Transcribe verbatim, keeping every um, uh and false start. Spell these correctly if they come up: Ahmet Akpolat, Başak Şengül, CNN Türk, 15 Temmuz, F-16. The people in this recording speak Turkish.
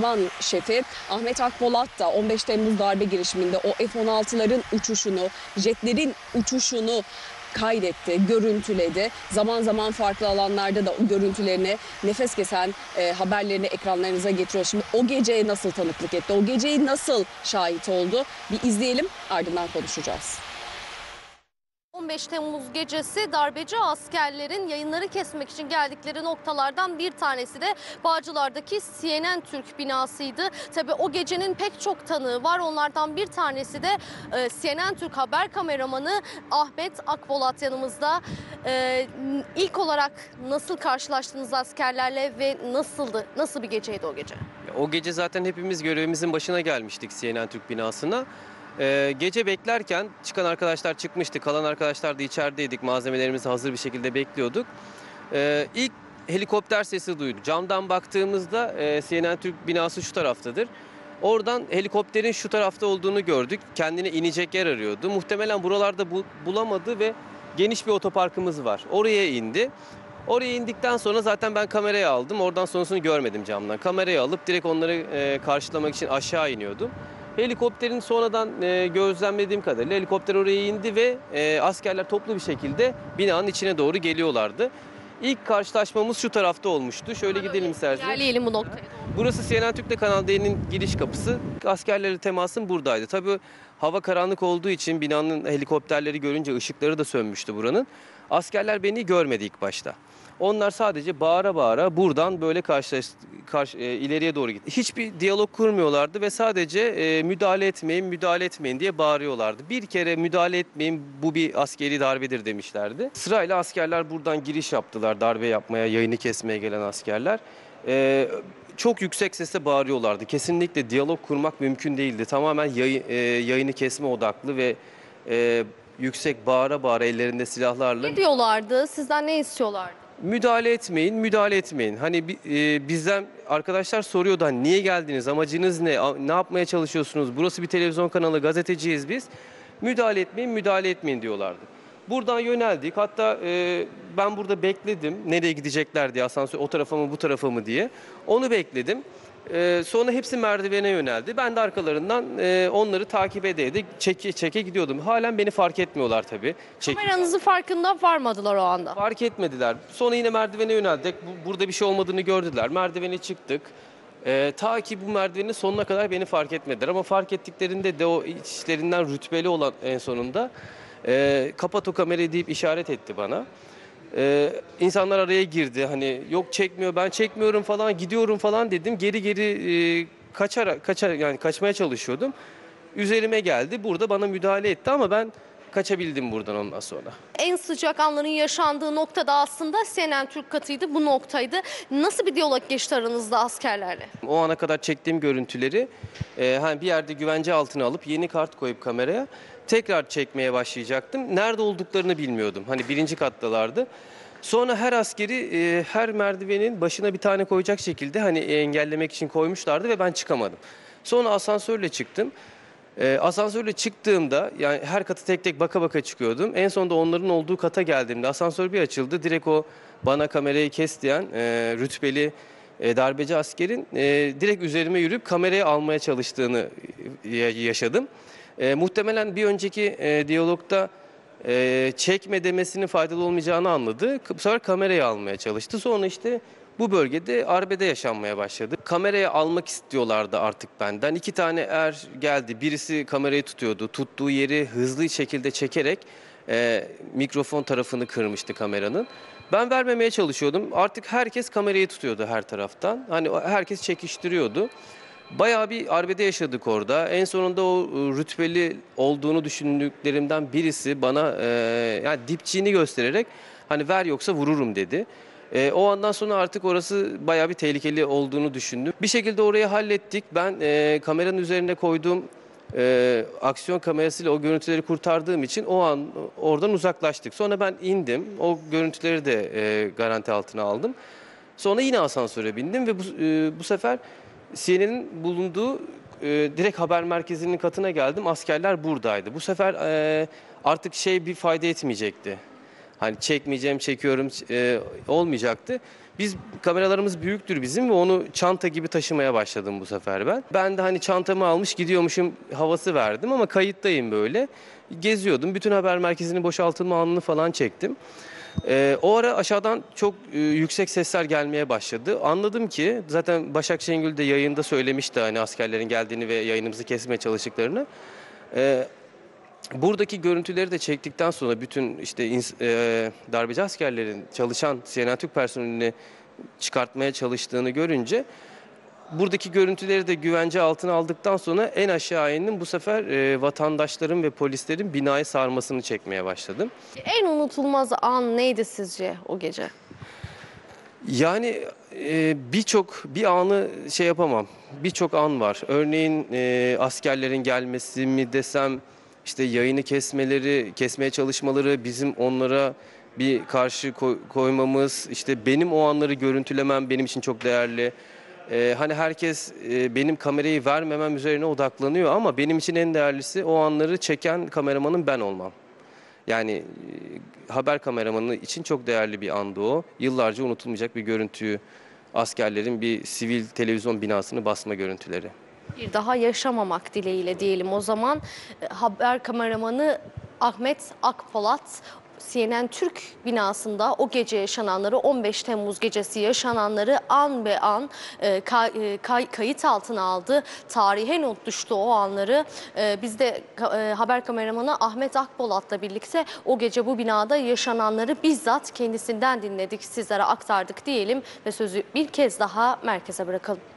Van şefi Ahmet Akpolat da on beş Temmuz darbe girişiminde o F on altıların uçuşunu, jetlerin uçuşunu kaydetti, görüntüledi. Zaman zaman farklı alanlarda da o görüntülerini, nefes kesen e, haberlerini ekranlarınıza getiriyor. Şimdi o geceye nasıl tanıklık etti, o geceyi nasıl şahit oldu? Bir izleyelim, ardından konuşacağız. on beş Temmuz gecesi darbeci askerlerin yayınları kesmek için geldikleri noktalardan bir tanesi de Bağcılar'daki C N N Türk binasıydı. Tabii o gecenin pek çok tanığı var. Onlardan bir tanesi de C N N Türk haber kameramanı Ahmet Akpolat yanımızda. İlk olarak nasıl karşılaştınız askerlerle ve nasıldı? Nasıl bir geceydi o gece? O gece zaten hepimiz görevimizin başına gelmiştik C N N Türk binasına. Ee, gece beklerken çıkan arkadaşlar çıkmıştı, kalan arkadaşlar da içerideydik, malzemelerimizi hazır bir şekilde bekliyorduk. Ee, ilk helikopter sesi duyduk. Camdan baktığımızda e, C N N Türk binası şu taraftadır. Oradan helikopterin şu tarafta olduğunu gördük. Kendine inecek yer arıyordu. Muhtemelen buralarda bu, bulamadı ve geniş bir otoparkımız var. Oraya indi. Oraya indikten sonra zaten ben kamerayı aldım. Oradan sonrasını görmedim camdan. Kamerayı alıp direkt onları e, karşılamak için aşağı iniyordum. Helikopterin sonradan e, gözlemlediğim kadarıyla helikopter oraya indi ve e, askerler toplu bir şekilde binanın içine doğru geliyorlardı. İlk karşılaşmamız şu tarafta olmuştu. Şöyle Öyle gidelim isterseniz. Gelelim bu noktaya. Burası C N N Türk'te Kanal D'nin giriş kapısı. Askerlerle temasım buradaydı. Tabii hava karanlık olduğu için binanın helikopterleri görünce ışıkları da sönmüştü buranın. Askerler beni görmedi ilk başta. Onlar sadece bağıra bağıra buradan böyle karşı, karşı, e, ileriye doğru gitti. Hiçbir diyalog kurmuyorlardı ve sadece e, müdahale etmeyin, müdahale etmeyin diye bağırıyorlardı. Bir kere müdahale etmeyin, bu bir askeri darbedir demişlerdi. Sırayla askerler buradan giriş yaptılar, darbe yapmaya, yayını kesmeye gelen askerler. E, çok yüksek sesle bağırıyorlardı. Kesinlikle diyalog kurmak mümkün değildi. Tamamen yayı, e, yayını kesme odaklı ve e, yüksek bağıra bağıra ellerinde silahlarla. Ne diyorlardı, sizden ne istiyorlardı? Müdahale etmeyin, müdahale etmeyin. Hani e, bizden arkadaşlar soruyordu, hani niye geldiniz, amacınız ne, ne yapmaya çalışıyorsunuz? Burası bir televizyon kanalı, gazeteciyiz biz. Müdahale etmeyin, müdahale etmeyin diyorlardı. Buradan yöneldik. Hatta e, ben burada bekledim. Nereye gidecekler diye, asansör o tarafa mı bu tarafa mı diye. Onu bekledim. E, sonra hepsi merdivene yöneldi. Ben de arkalarından e, onları takip edeydi. Çeke çeke gidiyordum. Halen beni fark etmiyorlar tabii. Çek... Kameranızın farkında varmadılar o anda. Fark etmediler. Sonra yine merdivene yöneldik. Bu, burada bir şey olmadığını gördüler. Merdivene çıktık. E, ta ki bu merdivenin sonuna kadar beni fark etmediler. Ama fark ettiklerinde de o içlerinden rütbeli olan en sonunda... E, kapat o kamerayı deyip işaret etti bana. E, insanlar araya girdi. Hani yok çekmiyor, ben çekmiyorum falan, gidiyorum falan dedim. Geri geri e, kaçarak, kaçar, yani kaçmaya çalışıyordum. Üzerime geldi. Burada bana müdahale etti ama ben kaçabildim buradan ondan sonra. En sıcak anların yaşandığı noktada aslında C N N Türk katıydı, bu noktaydı. Nasıl bir diyalog geçti aranızda askerlerle? O ana kadar çektiğim görüntüleri e, hani bir yerde güvence altına alıp yeni kart koyup kameraya tekrar çekmeye başlayacaktım. Nerede olduklarını bilmiyordum. Hani birinci kattalardı. Sonra her askeri e, her merdivenin başına bir tane koyacak şekilde hani engellemek için koymuşlardı ve ben çıkamadım. Sonra asansörle çıktım. E, asansörle çıktığımda yani her katı tek tek baka baka çıkıyordum. En sonunda onların olduğu kata geldiğimde asansör bir açıldı. Direkt o bana kamerayı kes diyen e, rütbeli e, darbeci askerin e, direkt üzerime yürüyüp kamerayı almaya çalıştığını yaşadım. E, muhtemelen bir önceki e, diyalogda e, çekme demesinin faydalı olmayacağını anladı. Bu sefer kamerayı almaya çalıştı. Sonra işte bu bölgede arbede yaşanmaya başladı. Kamerayı almak istiyorlardı artık benden. İki tane er geldi. Birisi kamerayı tutuyordu. Tuttuğu yeri hızlı şekilde çekerek e, mikrofon tarafını kırmıştı kameranın. Ben vermemeye çalışıyordum. Artık herkes kamerayı tutuyordu her taraftan. Hani herkes çekiştiriyordu. Bayağı bir arbede yaşadık orada. En sonunda o rütbeli olduğunu düşündüklerimden birisi bana e, yani dipçiğini göstererek hani ver yoksa vururum dedi. E, o andan sonra artık orası bayağı bir tehlikeli olduğunu düşündüm. Bir şekilde orayı hallettik. Ben e, kameranın üzerine koyduğum e, aksiyon kamerasıyla o görüntüleri kurtardığım için o an oradan uzaklaştık. Sonra ben indim. O görüntüleri de e, garanti altına aldım. Sonra yine asansöre bindim ve bu, e, bu sefer... C N N'in bulunduğu e, direkt haber merkezinin katına geldim. Askerler buradaydı. Bu sefer e, artık şey bir fayda etmeyecekti. Hani çekmeyeceğim, çekiyorum e, olmayacaktı. Biz kameralarımız büyüktür bizim ve onu çanta gibi taşımaya başladım bu sefer ben. Ben de hani çantamı almış gidiyormuşum havası verdim ama kayıttayım böyle. Geziyordum. Bütün haber merkezinin boşaltılma anını falan çektim. Ee, o ara aşağıdan çok e, yüksek sesler gelmeye başladı. Anladım ki zaten Başak Şengül de yayında söylemişti hani askerlerin geldiğini ve yayınımızı kesmeye çalıştıklarını. Ee, buradaki görüntüleri de çektikten sonra bütün işte ins- e, darbeci askerlerin çalışan C N N Türk personelini çıkartmaya çalıştığını görünce buradaki görüntüleri de güvence altına aldıktan sonra en aşağı indim. Bu sefer e, vatandaşların ve polislerin binayı sarmasını çekmeye başladım. En unutulmaz an neydi sizce o gece? Yani e, birçok bir anı şey yapamam. Birçok an var. Örneğin e, askerlerin gelmesi mi desem, işte yayını kesmeleri, kesmeye çalışmaları, bizim onlara bir karşı koy, koymamız, işte benim o anları görüntülemem benim için çok değerli. Ee, hani herkes e, benim kamerayı vermemem üzerine odaklanıyor ama benim için en değerlisi o anları çeken kameramanın ben olmam. Yani e, haber kameramanı için çok değerli bir andı o. Yıllarca unutulmayacak bir görüntüyü, askerlerin bir sivil televizyon binasını basma görüntüleri. Bir daha yaşamamak dileğiyle diyelim o zaman. E, haber kameramanı Ahmet Akpolat, C N N Türk binasında o gece yaşananları, on beş Temmuz gecesi yaşananları an be an e, kay, kay, kayıt altına aldı. Tarihe not düştü o anları. E, biz de e, haber kameramanı Ahmet Akpolat'la birlikte o gece bu binada yaşananları bizzat kendisinden dinledik, sizlere aktardık diyelim ve sözü bir kez daha merkeze bırakalım.